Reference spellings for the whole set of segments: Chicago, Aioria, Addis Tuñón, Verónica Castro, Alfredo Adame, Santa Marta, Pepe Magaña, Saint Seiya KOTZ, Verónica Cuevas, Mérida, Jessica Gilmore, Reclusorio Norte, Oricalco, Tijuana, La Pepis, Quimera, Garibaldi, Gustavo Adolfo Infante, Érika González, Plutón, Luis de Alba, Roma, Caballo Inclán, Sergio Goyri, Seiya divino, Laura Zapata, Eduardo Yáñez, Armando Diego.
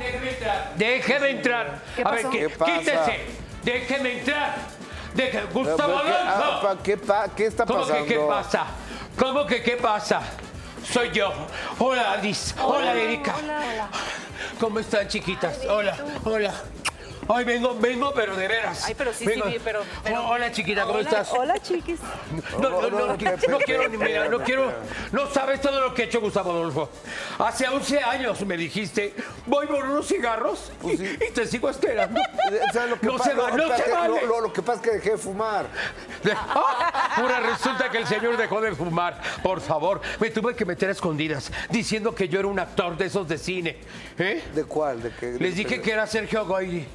Déjeme entrar. Déjeme entrar. A ver, quítese. Déjeme entrar. Déjeme. Gustavo Adolfo. ¿Qué está pasando? ¿Cómo que qué pasa? ¿Cómo que qué pasa? Soy yo. Hola, Addis. Hola, Érika. Hola, hola. ¿Cómo están, chiquitas? Ay, hola, hola. Ay, vengo, pero de veras. Ay, pero sí, vengo. Sí, pero... Hola, chiquita, ¿cómo estás? Hola, chiquis. No quiero ni mirar, no quiero... No sabes todo lo que he hecho, Gustavo Adolfo. Hace 11 años me dijiste, voy por unos cigarros y te sigo esperando. ¿Sabes lo que pasa? No se vale. Lo que pasa es que dejé de fumar. Ahora resulta que el señor dejó de fumar. Por favor, me tuve que meter a escondidas diciendo que yo era un actor de esos de cine. ¿Eh? ¿De cuál? Les dije que era Sergio Goyri.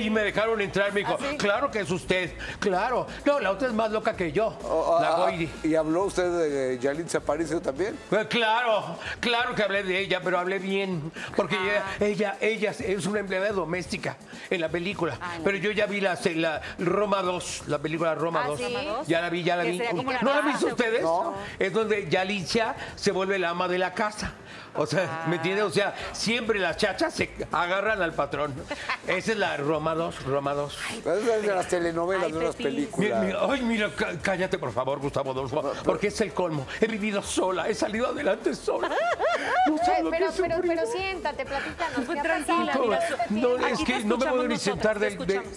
Y me dejaron entrar, me dijo, ¿sí? Claro que es usted, claro. No, la otra es más loca que yo, la Goyri. ¿Y habló usted de Yalitza Aparicio también? Claro, claro que hablé de ella, pero hablé bien. Porque ella es una empleada doméstica en la película. Ay, no. Pero yo ya vi la Roma 2, la película Roma 2. ¿Sí? Ya la vi. ¿No la han visto ustedes? No. Es donde Yalitza se vuelve la ama de la casa. O sea, ¿me entiendes? O sea, siempre las chachas se agarran al patrón. Esa es la Roma 2, Roma 2. Es de las telenovelas, de las películas. Ay, mira, cállate, por favor, Gustavo Adolfo, porque es el colmo. He vivido sola, he salido adelante sola. No sabes pero siéntate, platícanos. Pues tranquila, mira. No, es que no me puedo ni sentar.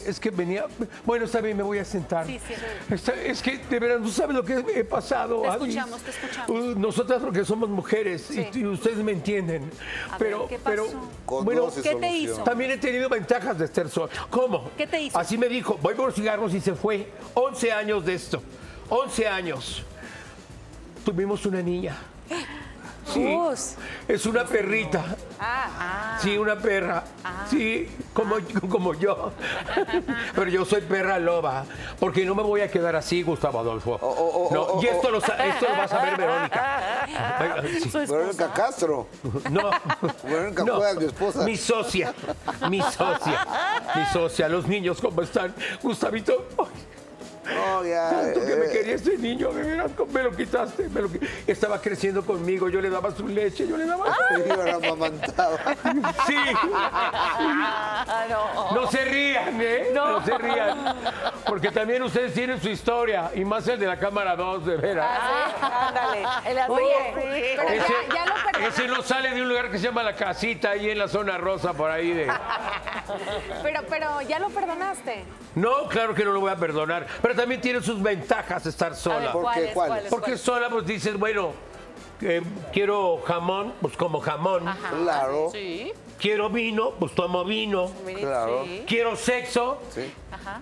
Es que venía... Bueno, está bien, me voy a sentar. Sí, sí. Es que, de verdad, tú sabes lo que he pasado. Te escuchamos, te escuchamos. Nosotras porque somos mujeres y ustedes me entienden. Pero, ¿qué pasó? Bueno, ¿qué te hizo? También he tenido ventajas de estar sola. ¿Cómo? ¿Qué te hizo? Así me dijo, voy por cigarros y se fue. 11 años de esto. 11 años. Tuvimos una niña. Sí. Es una perrita. Sí, una perra. Sí, como yo. Pero yo soy perra loba. Porque no me voy a quedar así, Gustavo Adolfo. No. Y esto lo vas a ver, Verónica. Sí. Verónica Castro. No. Verónica Cuevas, mi esposa. Mi socia. Los niños, ¿cómo están? Gustavito. Oh, yeah. Tanto que me quería ese niño, me lo quitaste. Estaba creciendo conmigo, yo le daba su leche, yo le daba su leche. Yo la amamantaba. Sí. No se rían, ¿eh? No se rían. Porque también ustedes tienen su historia, y más el de la cámara 2, de veras. Ándale. Ese no sale de un lugar que se llama La Casita, ahí en la zona rosa, por ahí. Pero ¿ya lo perdonaste? No, claro que no lo voy a perdonar. Pero también tiene sus ventajas estar sola. ¿Por qué? ¿Cuáles? Porque sola, pues dices, bueno, quiero jamón, pues como jamón. Ajá, claro. Sí. Quiero vino, pues tomo vino. Claro. Quiero sexo, sí.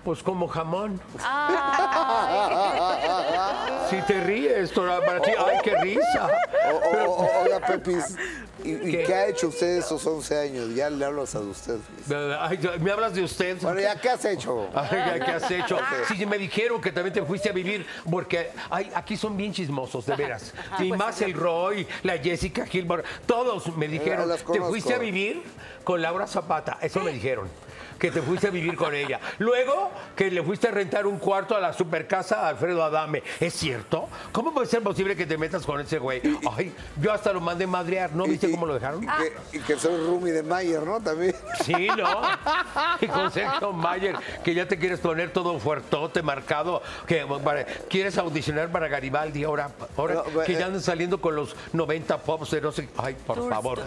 Pues como jamón. Si te ríes, para ti, ay, qué risa. Hola, Pepis. ¿Y qué ha hecho usted esos 11 años? Ya le hablas a usted. Ay, me hablas de usted. Bueno, ¿ya qué has hecho? Ay, ¿qué has hecho? Sí, me dijeron que también te fuiste a vivir, porque aquí son bien chismosos, de veras. Y más el Roy, la Jessica Gilmore, todos me dijeron, te fuiste a vivir con Laura Zapata, eso me dijeron. Que te fuiste a vivir con ella. Luego, que le fuiste a rentar un cuarto a la supercasa a Alfredo Adame. ¿Es cierto? ¿Cómo puede ser posible que te metas con ese güey? Ay, yo hasta lo mandé madrear. ¿No viste cómo lo dejaron? Y que soy roomie de Mayer, ¿no? También. Sí, ¿no? Y con Sergio Mayer, que ya te quieres poner todo fuertote, marcado, quieres audicionar para Garibaldi ahora no, que ya andan saliendo con los 90 pops de no sé... Ay, por favor.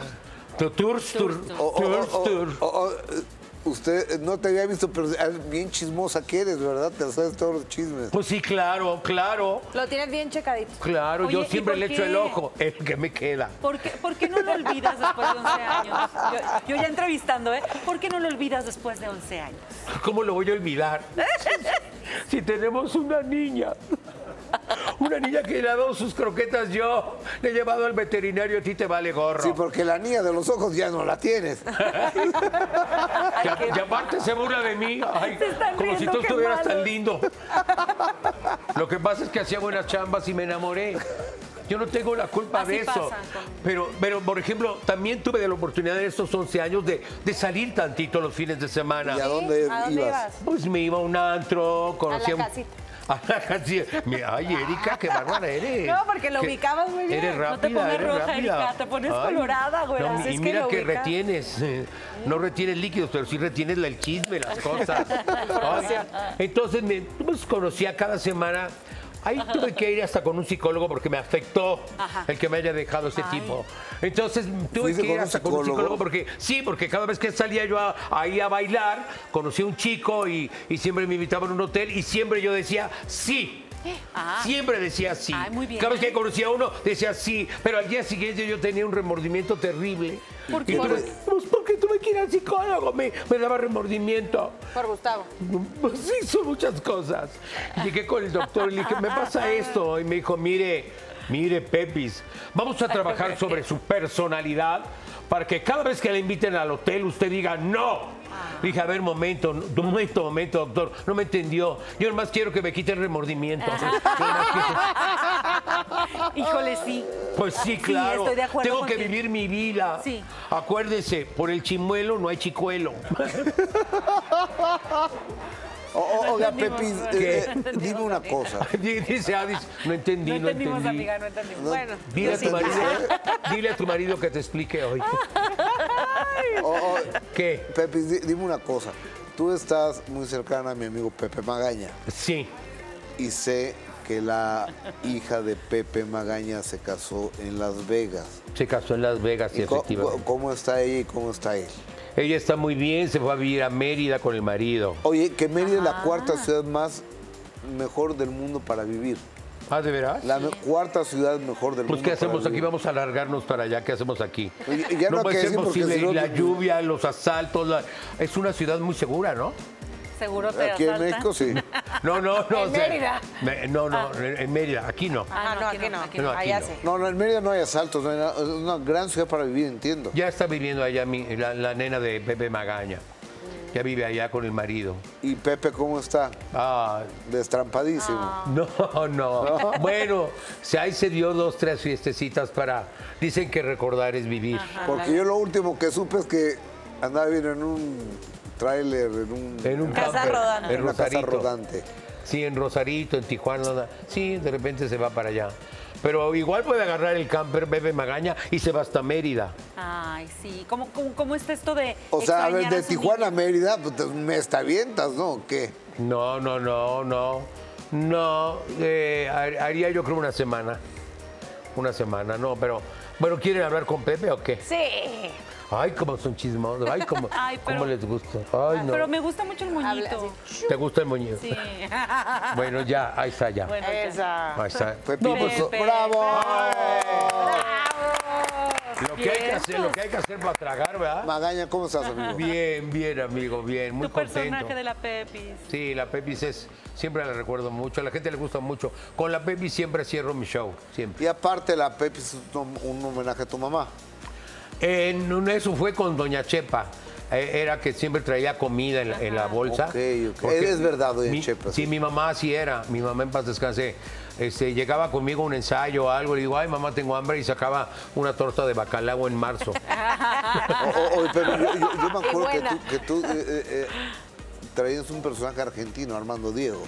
Tours. Usted no te había visto, pero bien chismosa que eres, ¿verdad? Te sabes todos los chismes. Pues sí, claro. Lo tienes bien checadito. Claro, oye, yo siempre le echo el ojo, el que me queda. ¿Por qué no lo olvidas después de 11 años? Yo ya entrevistando, ¿eh? ¿Por qué no lo olvidas después de 11 años? ¿Cómo lo voy a olvidar? Si tenemos una niña. Una niña que le ha dado sus croquetas yo. Le he llevado al veterinario, a ti te vale gorro. Sí, porque la niña de los ojos ya no la tienes. Y aparte se burla de mí. Ay, como si tú estuvieras tan lindo. Lo que pasa es que hacía buenas chambas y me enamoré. Yo no tengo la culpa de eso. Pero, por ejemplo, también tuve la oportunidad en estos 11 años de salir tantito los fines de semana. ¿Y a dónde ibas? Pues me iba a un antro, conocía... A La Casita. a la canción. Ay, Érika, qué bárbara eres. No, porque lo ubicabas muy bien. Eres rápida, no te pones roja, Érika, te pones colorada, güey. No, y mira que retienes, no retienes líquidos, pero sí retienes el chisme, las cosas. Entonces, pues, conocía cada semana. Ahí tuve que ir hasta con un psicólogo porque me afectó el que me haya dejado ese tipo. Entonces tuve que ir hasta con un psicólogo porque, sí, porque cada vez que salía yo ahí a bailar, conocí a un chico y siempre me invitaban a un hotel y siempre yo decía sí. Siempre decía sí. Ay, muy bien. Cada vez que conocía a uno, decía sí. Pero al día siguiente yo tenía un remordimiento terrible. ¿Por qué? Pues porque tuve que ir al psicólogo. Me daba remordimiento. ¿Por Gustavo? Pues sí, son muchas cosas. Llegué con el doctor y le dije, me pasa esto. Y me dijo, mire, Pepis, vamos a trabajar sobre su personalidad para que cada vez que le inviten al hotel usted diga no. Dije, a ver, momento, doctor, no me entendió. Yo nomás quiero que me quite el remordimiento. Híjole, sí. Pues sí, claro. Sí, estoy de acuerdo Tengo que ti. Vivir mi vida. Sí. Acuérdese, por el chimuelo no hay chicuelo. Oiga, Pepis, dime una cosa. Dice Addis, no entendí. Amiga, no entendimos. Bueno, dile a tu marido, que te explique hoy. ¿Qué? Pepis, dime una cosa. Tú estás muy cercana a mi amigo Pepe Magaña. Sí. Y sé que la hija de Pepe Magaña se casó en Las Vegas. Se casó en Las Vegas, sí, efectivamente. ¿Cómo está ella y cómo está él? Ella está muy bien, se fue a vivir a Mérida con el marido. Oye, que Mérida es la cuarta ciudad más mejor del mundo para vivir. ¿Ah, de veras? La cuarta ciudad mejor del mundo. Pues, ¿qué hacemos aquí? Vamos a alargarnos para allá. ¿Qué hacemos aquí? Ya no puede ser posible. Si no, la lluvia, los asaltos. Es una ciudad muy segura, ¿no? Seguro te aquí asaltan. En México, sí. No. En Mérida. En Mérida. Aquí no. No, aquí allá no. Sí. No, en Mérida no hay asaltos. No hay nada. Es una gran ciudad para vivir, entiendo. Ya está viviendo allá la nena de Pepe Magaña. Ya vive allá con el marido. ¿Y Pepe cómo está? Destrampadísimo. No. Bueno, ahí se dio 2, 3 fiestecitas para... Dicen que recordar es vivir. Porque yo lo último que supe es que andaba bien en un... tráiler, en un casa rodante. En Rosarito. Casa rodante. Sí, en Rosarito, en Tijuana. Sí, de repente se va para allá. Pero igual puede agarrar el camper Pepe Magaña y se va hasta Mérida. Ay, sí. ¿Cómo está esto de... O sea, a ver, de Tijuana a Mérida, pues, ¿me avientas, no? ¿O qué? No. Haría yo creo una semana. No, pero... Bueno, ¿quieren hablar con Pepe o qué? Sí. Ay, cómo son chismosos. Ay, cómo les gusta. Ay, no. Pero me gusta mucho el moñito. ¿Te gusta el moñito? Sí. Bueno, ya, ahí está ya. Bueno, esa. Ahí está. No, pues, ¡bravo! Lo que hay que hacer para tragar, ¿verdad? Magaña, ¿cómo estás, amigo? Bien, amigo, bien. Muy contento. Tu personaje de la Pepis. Sí, la Pepis siempre la recuerdo mucho. A la gente le gusta mucho. Con la Pepis siempre cierro mi show, siempre. Y aparte, la Pepis es un homenaje a tu mamá. Eso fue con doña Chepa. Era que siempre traía comida en la bolsa. Ok. Es verdad, doña Chepa. Sí, mi mamá así era. Mi mamá, en paz descanse, llegaba conmigo a un ensayo o algo. Le digo, ay, mamá, tengo hambre. Y sacaba una torta de bacalao en marzo. Pero yo me acuerdo que tú traías un personaje argentino, Armando Diego,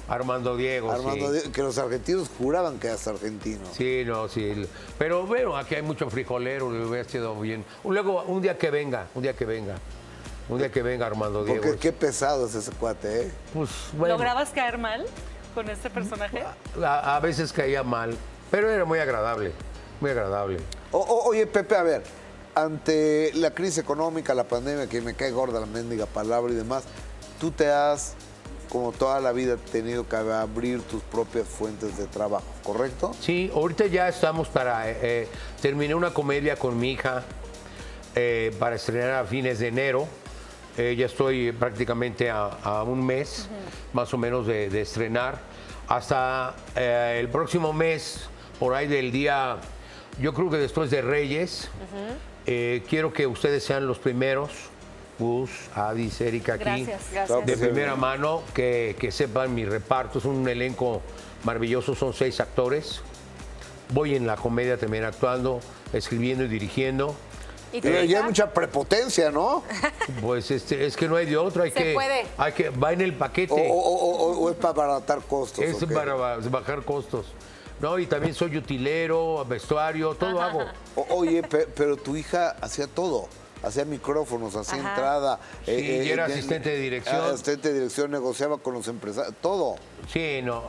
que los argentinos juraban que eras argentino. Sí, no, sí. Pero bueno, aquí hay mucho frijolero, le hubiera sido bien. Luego, un día que venga Armando Diego. Porque qué pesado es ese cuate, ¿eh? Pues, bueno. ¿Lograbas caer mal con este personaje? A veces caía mal, pero era muy agradable, muy agradable. Oye, Pepe, a ver, ante la crisis económica, la pandemia, que me cae gorda la mendiga palabra y demás... Tú te has, como toda la vida, tenido que abrir tus propias fuentes de trabajo, ¿correcto? Sí, ahorita ya estamos para... terminé una comedia con mi hija para estrenar a fines de enero. Ya estoy prácticamente a un mes, más o menos, de estrenar. Hasta el próximo mes, por ahí del día... Yo creo que después de Reyes, quiero que ustedes sean los primeros... Addis, Érika, aquí, gracias. De primera mano, que sepan mi reparto. Es un elenco maravilloso, son 6 actores. Voy en la comedia también actuando, escribiendo y dirigiendo. Pero ya hay mucha prepotencia, ¿no? Pues es que no hay de otro, hay que... puede. Hay que va en el paquete. O es para abaratar costos. Es para bajar costos. No, y también soy utilero, vestuario, todo hago. Oye, pero tu hija hacía todo. Hacía micrófonos, hacía entrada. Sí, y era asistente de dirección. Asistente de dirección, negociaba con los empresarios, todo. Sí, no,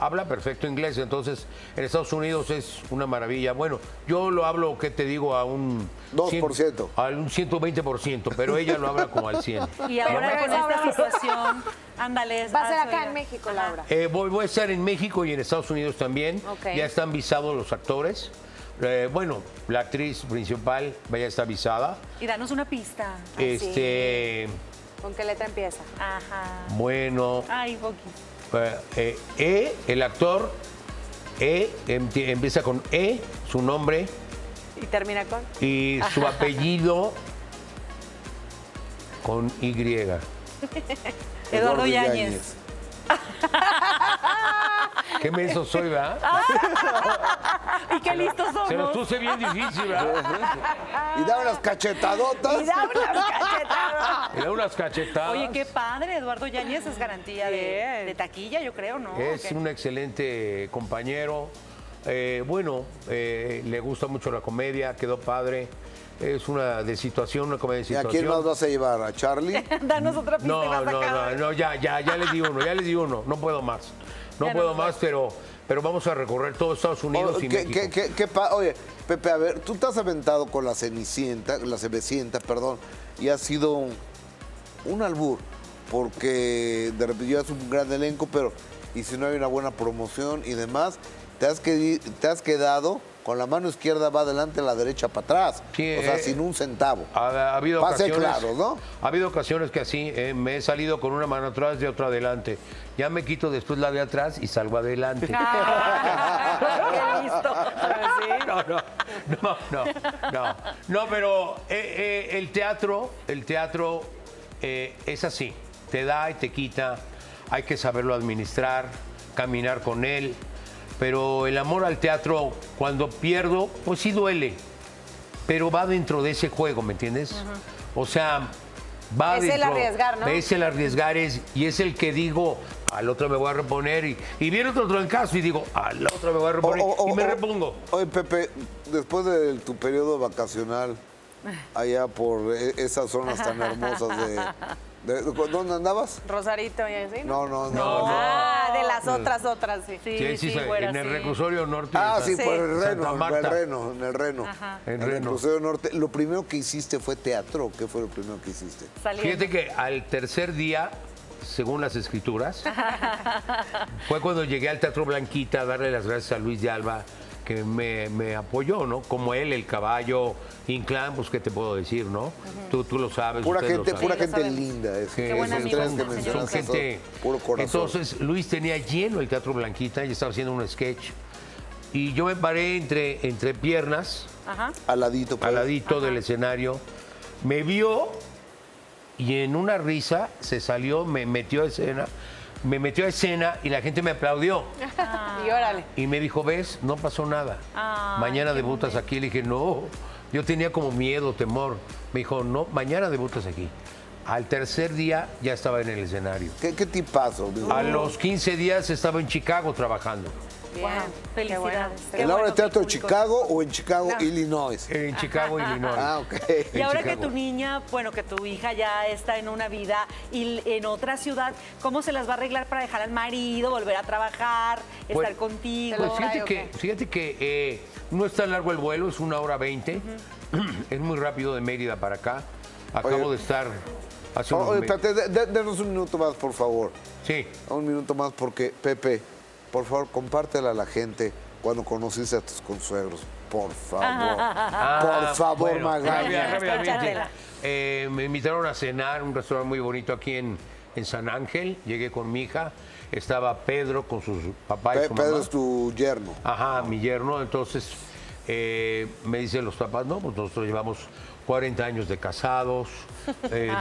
habla perfecto inglés, entonces en Estados Unidos es una maravilla. Bueno, yo lo hablo, ¿qué te digo? A un 2%. 100, a un 120%, pero ella lo habla como al 100%. Y ahora con esta situación, ándale. ¿Vas a ser acá en México, Laura? Voy a estar en México y en Estados Unidos también. Okay. Ya están visados los actores. Bueno, la actriz principal ya está avisada. Y danos una pista. ¿Con qué letra empieza? Ajá. Bueno. Ay, poquito. El actor, empieza con E, su nombre. ¿Y termina con? Y su apellido con Y. Eduardo Yáñez. Qué menso soy, ¿verdad? Y qué listos somos. Se los puse bien difícil, ¿verdad? Y da unas cachetadotas. Y da unas cachetadas. Oye, qué padre. Eduardo Yáñez es garantía de taquilla, yo creo, ¿no? Es un excelente compañero. Le gusta mucho la comedia, quedó padre. Es una comedia de situación. ¿Y a quién más vas a llevar? ¿A Charlie? Danos otra pista. No, ya les di uno, no puedo más. No puedo más, pero vamos a recorrer todo Estados Unidos y México. Oye, Pepe, a ver, tú te has aventado con la Cenicienta, y ha sido un albur, porque de repente llevas un gran elenco, pero y si no hay una buena promoción y demás, te has quedado con la mano izquierda va adelante, la derecha para atrás. Sí, o sea, sin un centavo. Ha habido ocasiones, claro, ¿no? Ha habido ocasiones que así me he salido con una mano atrás y otra adelante. Ya me quito después la de atrás y salgo adelante. No, pero el teatro es así. Te da y te quita. Hay que saberlo administrar, caminar con él. Pero el amor al teatro, cuando pierdo, pues sí duele. Pero va dentro de ese juego, ¿me entiendes? O sea, va dentro. Es el arriesgar, ¿no? Es el arriesgar y es el que digo, al otro me voy a reponer. Y viene otro trancazo y digo, al otro me voy a reponer y me repongo. Oye, Pepe, después de tu periodo vacacional, allá por esas zonas tan hermosas ¿Dónde andabas? Rosarito y así. No. De las otras, sí. Sí, en el Reclusorio Norte. Por el Reno, en el Reno. En el Reclusorio Norte. ¿Lo primero que hiciste fue teatro o qué fue lo primero que hiciste? Saliendo. Fíjate que al tercer día, según las escrituras, fue cuando llegué al Teatro Blanquita a darle las gracias a Luis de Alba, que me apoyó, ¿no? Como él, el Caballo Inclán, pues, ¿qué te puedo decir, no? Tú lo sabes. Pura gente linda. Qué buena amiga. Son gente... Puro corazón. Entonces, Luis tenía lleno el Teatro Blanquita y estaba haciendo un sketch. Y yo me paré entre piernas. Al ladito del escenario. Me vio y en una risa se salió, me metió a escena y la gente me aplaudió. Y órale. Y me dijo, ¿ves? No pasó nada. Mañana debutas aquí. Le dije, no. Yo tenía como miedo, temor. Me dijo, no, mañana debutas aquí. Al tercer día ya estaba en el escenario. ¿Qué tipazo? A los 15 días estaba en Chicago trabajando. Bien, wow, felicidades. ¿En obra de teatro de Chicago o en Chicago, Illinois? En Chicago, Illinois. Y ahora que tu hija ya está en una vida y en otra ciudad, ¿cómo se las va a arreglar para dejar al marido, volver a trabajar, estar contigo? Pues fíjate que no es tan largo el vuelo, es 1 hora 20. Es muy rápido de Mérida para acá. Acabo de estar... hace unos meses. Espérate, denos un minuto más, por favor. Sí. Un minuto más porque, Pepe... Por favor, compártela a la gente cuando conociste a tus consuegros. Por favor. Por favor, bueno, Magaña. Me invitaron a cenar a un restaurante muy bonito aquí en San Ángel. Llegué con mi hija. Estaba Pedro con sus papás y su mamá. Pedro es tu yerno. Ajá, mi yerno. Entonces, me dicen los papás, no, pues nosotros llevamos 40 años de casados,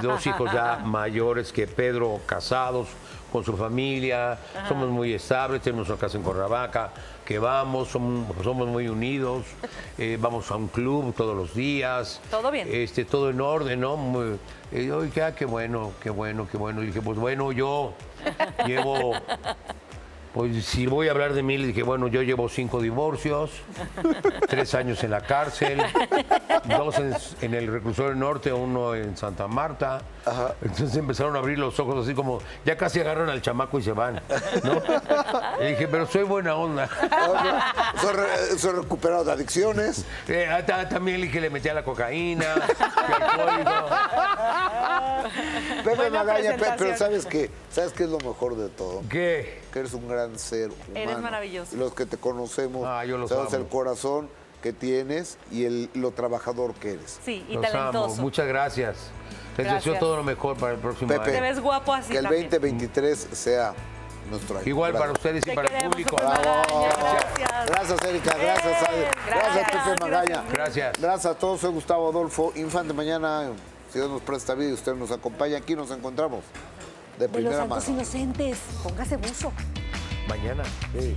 dos hijos ya mayores que Pedro, casados con su familia. Ajá. Somos muy estables, tenemos una casa en Corrabaca, que vamos, somos muy unidos, vamos a un club todos los días. Todo bien. Todo en orden, ¿no? Muy, qué bueno, qué bueno, qué bueno. Y dije, pues bueno, yo llevo... Pues si voy a hablar de mí, le dije, bueno, yo llevo 5 divorcios, 3 años en la cárcel, 2 en el Reclusorio Norte, 1 en Santa Marta. Ajá. Entonces empezaron a abrir los ojos así como, ya casi agarran al chamaco y se van, ¿no? Le dije, pero soy buena onda. ¿Son recuperados de adicciones? También le dije, le metí a la cocaína, al Pepe Magaña, pero ¿sabes qué es lo mejor de todo? ¿Qué? Que eres un gran ser humano. Eres maravilloso. Los que te conocemos, sabes el corazón que tienes y lo trabajador que eres. Sí, y los talentoso. Amo. Muchas gracias. Les deseo todo lo mejor para el próximo año. Te ves guapo así. Que el 2023 sea nuestro año. Igual para ustedes y para el público. Bravo. Gracias, Érika. Gracias, gracias, Pepe Magaña. Gracias. Gracias a todos. Soy Gustavo Adolfo Infante. Mañana, si Dios nos presta vida y usted nos acompaña, aquí nos encontramos. De los santos inocentes, póngase buzo. Mañana. Sí.